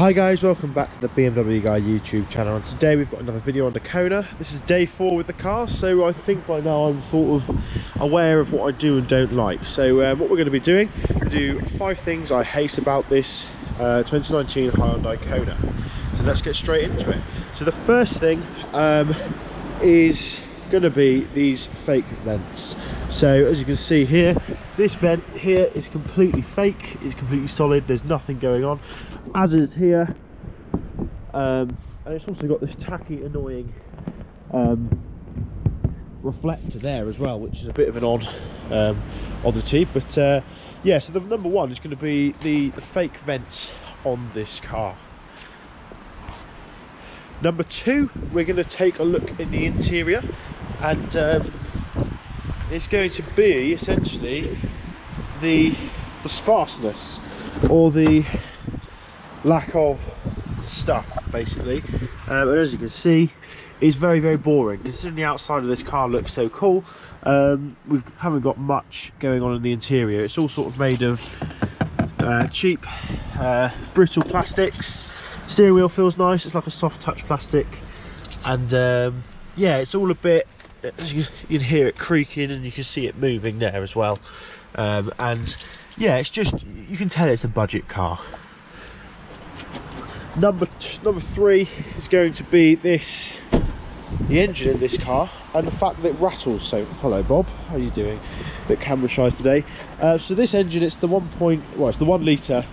Hi guys, welcome back to the BMW Guy YouTube channel, and today we've got another video on the Kona. This is day 4 with the car, so I think by now I'm sort of aware of what I do and don't like. So what we're going to be doing, we do 5 things I hate about this 2019 Hyundai Kona. So let's get straight into it. So the first thing is going to be these fake vents. So as you can see here, this vent here is completely fake, it's completely solid, there's nothing going on, as is here. And it's also got this tacky, annoying reflector there as well, which is a bit of an odd oddity. But yeah, so the number one is going to be the fake vents on this car. Number 2, we're going to take a look in the interior, and it's going to be essentially the sparseness, or the lack of stuff, basically. And as you can see, it's very, very boring. Considering the outside of this car looks so cool, we haven't got much going on in the interior. It's all sort of made of cheap, brittle plastics. Steering wheel feels nice, it's like a soft touch plastic, and yeah, it's all a bit, you can hear it creaking and you can see it moving there as well. And yeah, it's just, you can tell it's a budget car. Number 3 is going to be the engine in this car, and the fact that it rattles. So hello Bob, how are you doing? A bit camera shy today. So this engine, it's the 1.1 litre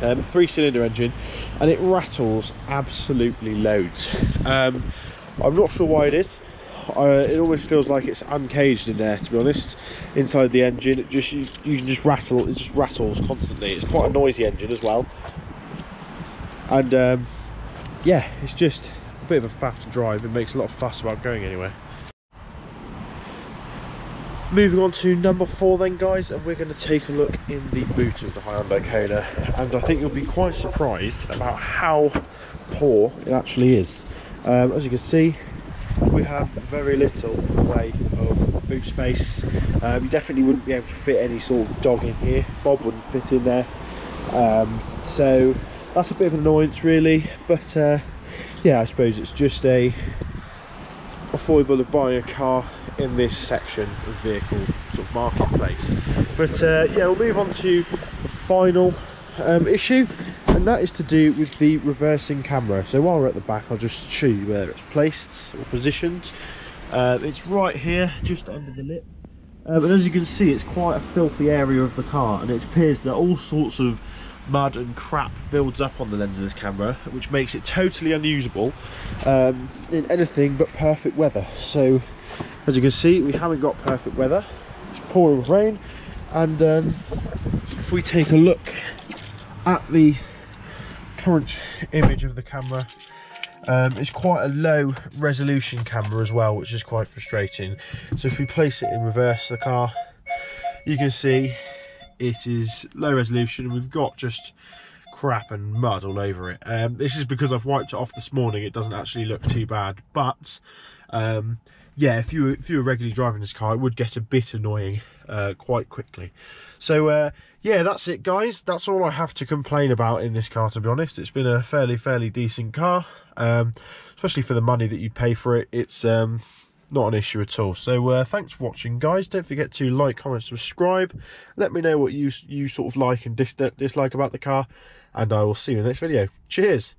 3-cylinder engine, and it rattles absolutely loads. I'm not sure why it is. It always feels like it's uncaged in there, to be honest. Inside the engine, it just, you can just rattle. It just rattles constantly. It's quite a noisy engine as well, and yeah, it's just a bit of a faff to drive. It makes a lot of fuss about going anywhere. Moving on to number 4 then, guys, and we're going to take a look in the boot of the Hyundai Kona, and I think you'll be quite surprised about how poor it actually is. As you can see, we have very little way of boot space. You definitely wouldn't be able to fit any sort of dog in here. Bob wouldn't fit in there, so that's a bit of an annoyance really. But yeah, I suppose it's just a foible of buying a car in this section of vehicle sort of marketplace. But yeah, we'll move on to the final issue, and that is to do with the reversing camera. So while we're at the back, I'll just show you where it's placed or positioned. It's right here, just under the lip. And as you can see, it's quite a filthy area of the car, and it appears that all sorts of mud and crap builds up on the lens of this camera, which makes it totally unusable in anything but perfect weather. So as you can see, we haven't got perfect weather, it's pouring with rain. And if we take a look at the current image of the camera, it's quite a low resolution camera as well, which is quite frustrating. So if we place it in reverse the car, you can see it is low resolution, and we've got just crap and mud all over it. This is because I've wiped it off this morning. It doesn't actually look too bad, but yeah, if you were regularly driving this car, it would get a bit annoying quite quickly. So yeah, that's it guys, that's all I have to complain about in this car, to be honest. It's been a fairly decent car, especially for the money that you pay for it. It's not an issue at all. So thanks for watching guys. Don't forget to like, comment, subscribe. Let me know what you sort of like and dislike about the car, and I will see you in the next video. Cheers.